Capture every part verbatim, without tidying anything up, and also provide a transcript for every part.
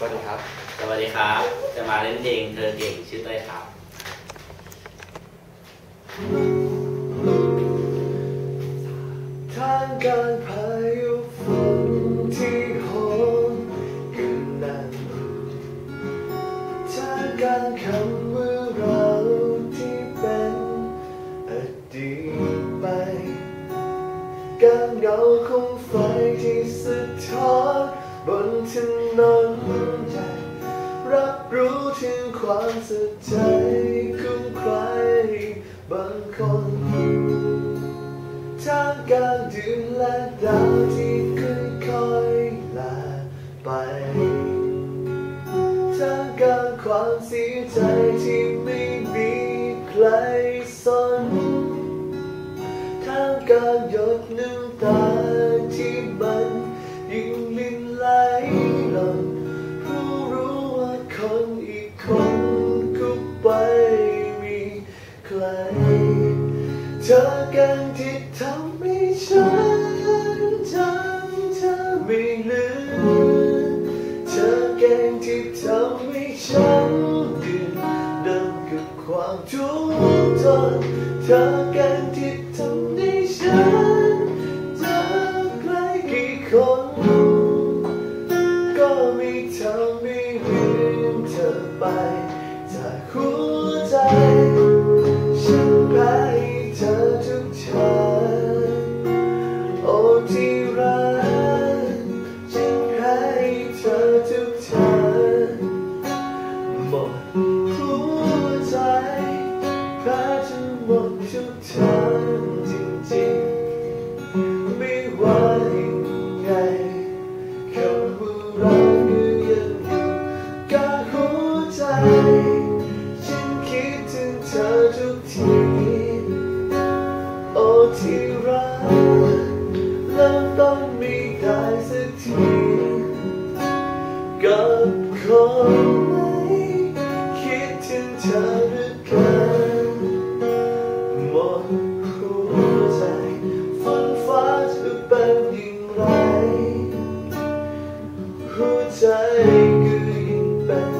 สวัสดีครับสวัสดีครับจะมาเล่นเพลงเธอเก่งชื่อเต้ยครับท่ามกลางพายุฝนที่โหมกระหน่ำท่ามกลางคำว่าเราที่เป็นอดีตไปกลางเงาของไฟที่สะท้อนบนถนนใจรับรู้ถึงความสะใจของใครบางคนท่ามกลางดื่มและดาวที่ค่อยๆลาไปท่ามกลางความเสียใจที่ไม่มีใครสนท่ามกลางหยดน้ำตาที่มันยิ่งลิ้นไหลหล่นรู้รู้ว่าคนอีกคนก็ไปมีใครเธอกันที่ทำให้ฉันจำเธอไม่ลืมเธอกันที่ทำให้ฉันดื่มดื่มกับความทุกข์ทนเธอกันที่ทำให้ฉันก็ไม่ทำให้ลืมเธอไปจากหัวใจฉันแพ้ให้เธอทุกทางโอ้ที่รักฉันแพ้ให้เธอทุกทางหมดหัวใจแพ้จนหมดทุกทางจริงๆไม่ว่าฉันคิดถึงเธอทุกทีโอ้ที่รักเริ่มต้นไม่ได้สักทีกับคนไม่คิดถึงเธอด้วยกันหมดหัวใจฝันฟ้าจะเป็นอย่างไรหัวใจก็ยิ่งเป็น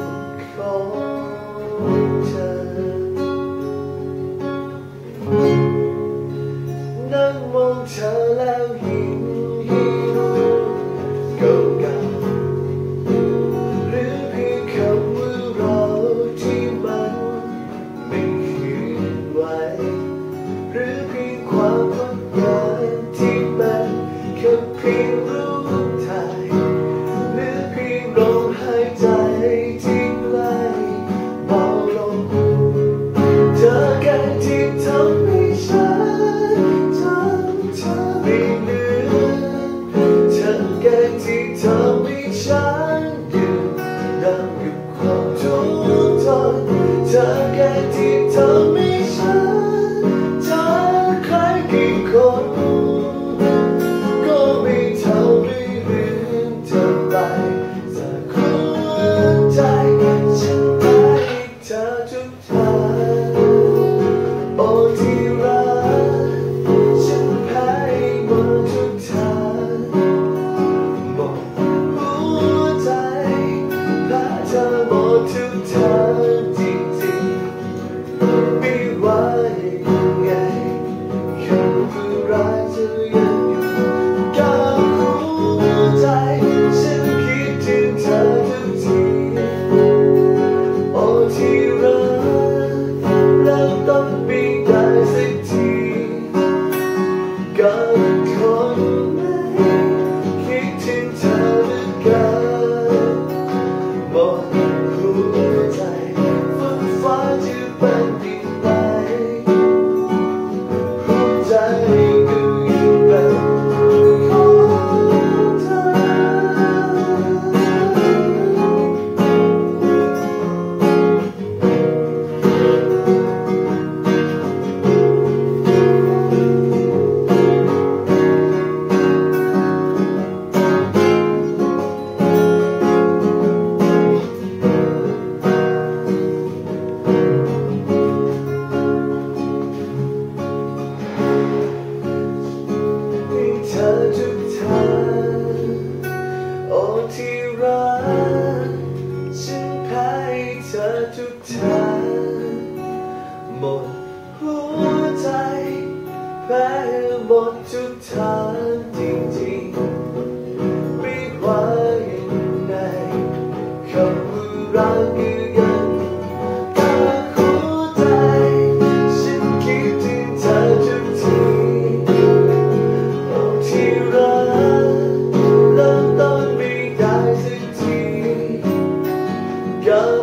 นั่งมองเธอแล้วหิวหิวเก่าเก่าหรือเพียงคำว่าเราที่มันไม่คืนไหวหรือเพียงความกดดันที่มันแค่เพียงรู้ทันหรือเพียงลมหายใจ เยอะ